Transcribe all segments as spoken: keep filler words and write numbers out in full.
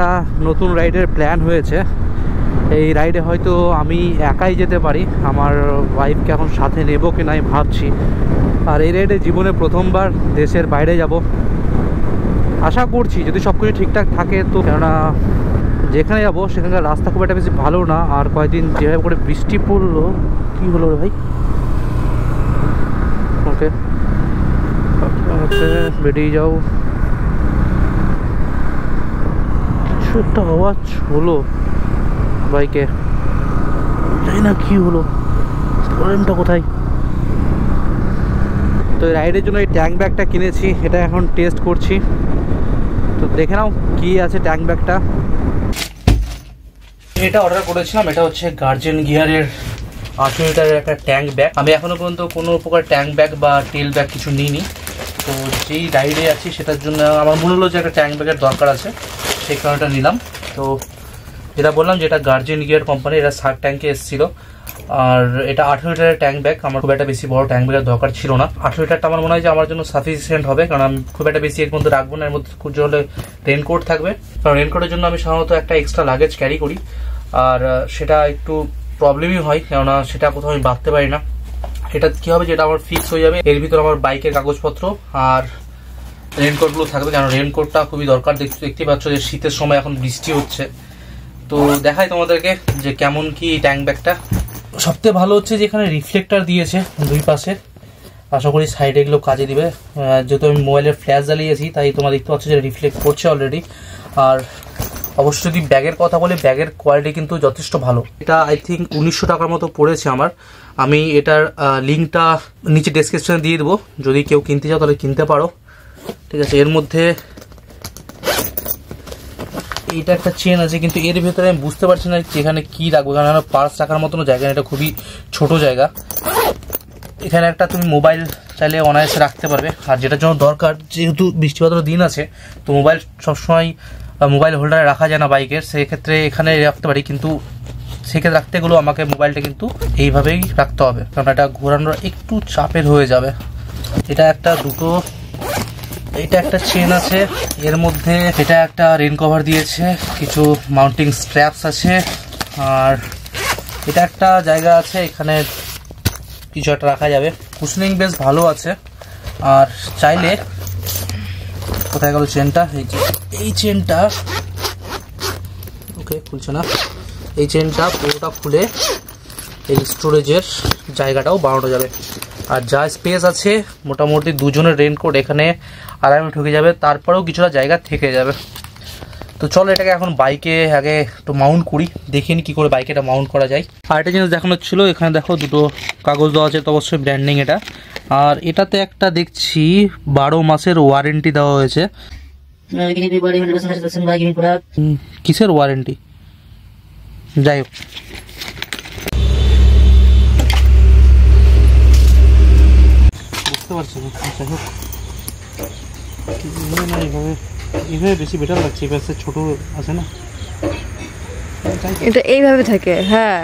একটা নতুন রাইডের প্ল্যান হয়েছে। এই রাইডে হয়তো আমি একাই যেতে পারি, আমার ওয়াইফকে এখন সাথে নেব কি না ভাবছি। আর এই রাইডে জীবনে প্রথমবার দেশের বাইরে যাব, আশা করছি যদি সব কিছু ঠিকঠাক থাকে। তো কেননা যেখানে যাবো সেখানকার রাস্তা খুব একটা বেশি ভালো না। আর কয়েকদিন যেভাবে করে বৃষ্টি পড়লো, কী হলো রে ভাই? ওকে ওকে বেরিয়ে যাও, কিছু একটা আওয়াজ হলো বাইকে, জানি না কী হলো, প্রবলেমটা কোথায়। তো রাইডের জন্য এই ট্যাঙ্ক ব্যাগটা কিনেছি, এটা এখন টেস্ট করছি। তো দেখে নাও কী আছে ট্যাঙ্ক ব্যাগটা। এটা অর্ডার করেছিলাম, এটা হচ্ছে গার্ডিয়ান গিয়ারের আশি লিটারের একটা ট্যাঙ্ক ব্যাগ। আমি এখনও পর্যন্ত কোনো প্রকার ট্যাঙ্ক ব্যাগ বা টেল ব্যাগ কিছু নিইনি। তো যেই রাইডে আছি সেটার জন্য আমার মনে হলো যে একটা ট্যাঙ্ক ব্যাগের দরকার আছে, সেই কারণটা নিলাম। তো যেটা বললাম যে এটা গার্ডিয়ান গিয়ার কোম্পানি, এটা সাত ট্যাঙ্কে এসেছিলো। আর এটা আঠেরো লিটারের ট্যাঙ্ক ব্যাগ, আমার খুব একটা বেশি বড় ট্যাঙ্ক ব্যাগের দরকার ছিল না। আঠেরো লিটারটা আমার মনে হয় যে আমার জন্য সাফিসিয়েন্ট হবে, কারণ আমি খুব একটা বেশি এর মধ্যে রাখবো না। এর মধ্যে খুব জোরে রেনকোট থাকবে, কারণ রেনকোটের জন্য আমি সাধারণত একটা এক্সট্রা লাগেজ ক্যারি করি। আর সেটা একটু প্রবলেমই হয়, কেননা সেটা কোথাও আমি বাঁধতে পারি না। এটা কী হবে, যেটা আমার ফিক্স হয়ে যাবে। এর ভিতরে আমার বাইকের কাগজপত্র আর রেনকোটগুলো থাকবে, কারণ রেনকোটটা খুবই দরকার। দেখতে পাচ্ছ যে শীতের সময় এখন বৃষ্টি হচ্ছে। তো দেখাই তোমাদেরকে যে কেমন কি ট্যাঙ্ক ব্যাগটা। সবথেকে ভালো হচ্ছে যে এখানে রিফ্লেক্টার দিয়েছে দুই পাশে, আশা করি সাইডে এগুলো কাজে দিবে। যেহেতু আমি মোবাইলের ফ্ল্যাশ জ্বালিয়েছি, তাই তোমরা দেখতে পাচ্ছ যে রিফ্লেক্ট করছে অলরেডি। আর অবশ্যই যদি ব্যাগের কথা বলে, ব্যাগের কোয়ালিটি কিন্তু যথেষ্ট ভালো। এটা আই থিঙ্ক উনিশশো টাকার মতো পড়েছে আমার। আমি এটার লিঙ্কটা নিচে ডেসক্রিপশানে দিয়ে দেবো, যদি কেউ কিনতে চাও তাহলে কিনতে পারো, ঠিক আছে। এর মধ্যে এটা একটা চেন আছে, কিন্তু এর ভেতরে আমি বুঝতে পারছি না এখানে কী রাখবো, কারণ আমার পার্স রাখার মতনও জায়গা না, এটা খুবই ছোটো জায়গা। এখানে একটা তুমি মোবাইল চাইলে অনায়াসে রাখতে পারবে। আর যেটার জন্য দরকার, যেহেতু বৃষ্টিপাতের দিন আছে, তো মোবাইল সবসময় মোবাইল হোল্ডারে রাখা যায় না বাইকের, সেক্ষেত্রে এখানে রাখতে পারি। কিন্তু সেক্ষেত্রে রাখতে গেলেও আমাকে মোবাইলটা কিন্তু এইভাবেই রাখতে হবে, কারণ এটা ঘোরানোর একটু চাপের হয়ে যাবে। এটা একটা দুটো, এটা একটা চেন আছে এর মধ্যে, এটা একটা রেন কভার দিয়েছে, কিছু মাউন্টিং স্ট্র্যাপস আছে। আর এটা একটা জায়গা আছে, এখানে কিছু একটা রাখা যাবে। কুশনিং বেশ ভালো আছে। আর চাইলে কোথায় গেল চেনটা, এই যে এই চেনটা, ওকে খুলছে না, এই চেনটা পুরোটা খুলে এই স্টোরেজের জায়গাটাও বাড়ানো যাবে। আর যা স্পেস আছে মোটামুটি দুজনের রেনকোট এখানে আরামে ঢুকে যাবে, তারপরেও কিছুটা জায়গা থেকে যাবে। তো চলো এটাকে এখন বাইকে আগে একটু মাউন্ট করি, দেখে নিই কী করে বাইকে এটা মাউন্ট করা যায়। আর একটা জিনিস দেখানো ছিল, এখানে দেখো দুটো কাগজ দেওয়া আছে, তো অবশ্যই ব্র্যান্ডিং এটা। আর এটাতে একটা দেখছি বারো মাসের ওয়ারেন্টি দেওয়া হয়েছে। কিসের ওয়ারেন্টি? যাই হোক, বুঝতে পারছি না, যাই হোক না, এইভাবে এইভাবে বেশি বেটার লাগছে। এবার ছোট আছে না, এটা এইভাবে থাকে। হ্যাঁ,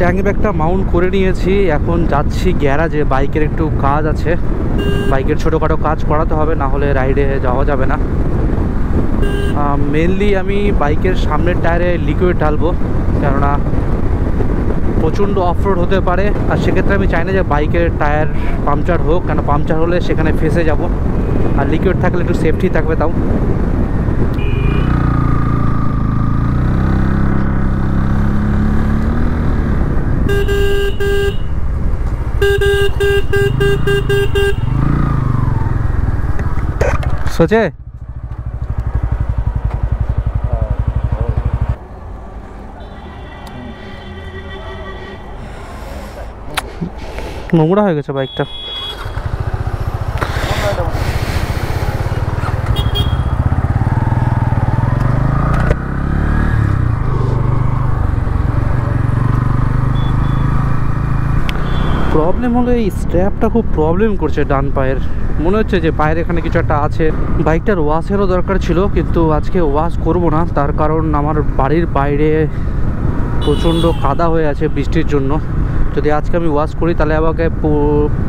ট্যাঙ্ক ব্যাগটা মাউন্ট করে নিয়েছি, এখন যাচ্ছি গ্যারাজে। বাইকের একটু কাজ আছে, বাইকের ছোটোখাটো কাজ করাতে হবে, না হলে রাইডে যাওয়া যাবে না। মেনলি আমি বাইকের সামনের টায়ারে লিকুইড ঢালবো, কেননা প্রচণ্ড অফরোড হতে পারে, আর সেক্ষেত্রে আমি চাই না যে বাইকের টায়ার পাংচার হোক, কেন পাংচার হলে সেখানে ফেসে যাব, আর লিকুইড থাকলে একটু সেফটি থাকবে। তাও सोचे नोंगड़ा हो गए बाइकटा প্রবলেম হলো এই স্ট্র্যাপটা খুব প্রবলেম করছে ডান পায়ের। মনে হচ্ছে যে পায়ের এখানে কিছু একটা আছে। বাইকটার ওয়াশেরও দরকার ছিল, কিন্তু আজকে ওয়াশ করব না, তার কারণ আমার বাড়ির বাইরে প্রচণ্ড কাদা হয়ে আছে বৃষ্টির জন্য। যদি আজকে আমি ওয়াশ করি তাহলে আমাকে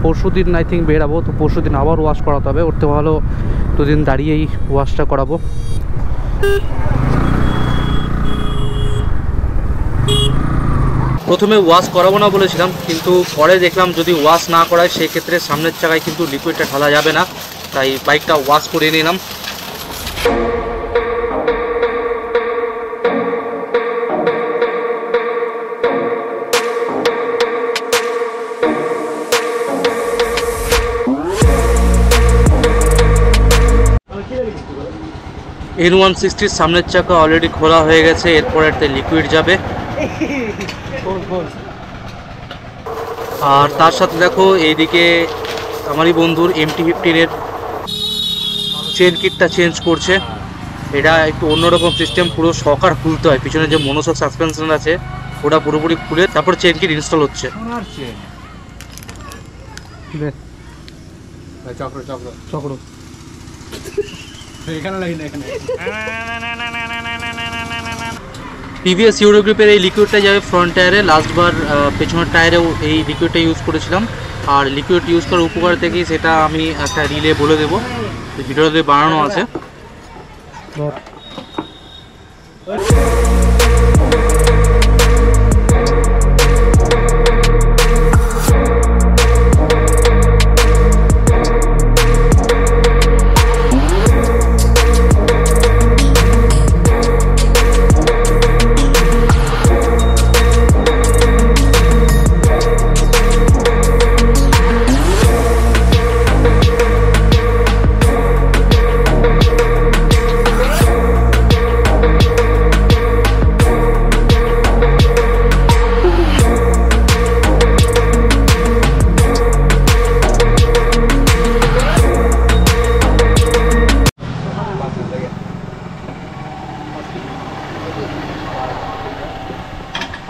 পরশু দিন আই থিঙ্ক বেরাবো, তো পরশু দিন আবার ওয়াশ করাতে হবে। ওর তো ভালো দুদিন দাঁড়িয়েই ওয়াশটা করাবো। প্রথমে ওয়াশ করাবো না বলেছিলাম, কিন্তু পরে দেখলাম যদি ওয়াশ না করায় সেক্ষেত্রে সামনের চাকায় কিন্তু লিকুইডটা ঢালা যাবে না, তাই বাইকটা ওয়াশ করে নিলাম। এন ওয়ান সিক্সটির সামনের চাকা অলরেডি খোলা হয়ে গেছে, এরপরে একটা লিকুইড যাবে। আর তার সাথে দেখো এইদিকে আমারই বন্ধুর এমটি ফিফটিন এর চেন কিটটা চেঞ্জ করছে। এটা একটু অন্যরকম সিস্টেম, পুরো শকার খুলতে হয়, পিছনে যে মনোসক সাসপেনশন আছে ওটা পুরোপুরি খুলে তারপর চেন কিট ইনস্টল হচ্ছে। প্রিভিয়াস ইউরো গ্রুপের এই লিকুইডটা যাবে ফ্রন্ট টায়ারে। লাস্টবার পেছনের টায়ারেও এই লিকুইডটা ইউজ করেছিলাম, আর লিকুইড ইউজ করার উপকার থেকে সেটা আমি একটা রিলে বলে দেবো, ভিডিওতে বানানো আছে।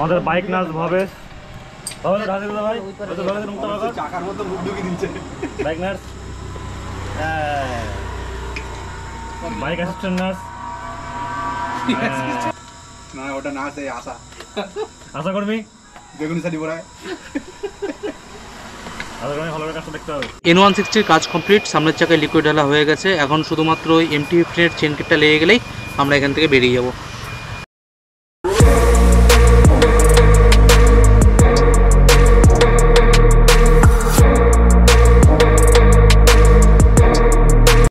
আমাদের বাইক নাচ ভাবে ভালো ঢালে দাদা ভাই, তো ভালো করে মুক্তা লাগা চাকার মতো মুখ ঢুকে দিচ্ছে বাইক নাচ। বাইক অ্যাসিস্ট্যান্ট নাচ না, ওটা নাচে আশা আশা করবি বেগুনি শাড়ি পরায়। এন ওয়ান সিক্সটির কাজ কমপ্লিট, সামনের চাকায় লিকুইড ঢালা হয়ে গেছে। এখন শুধুমাত্র এমটি ফিফটিন এর চেন কিটটা লেগে গেলেই আমরা এখান থেকে বেরিয়ে যাবো।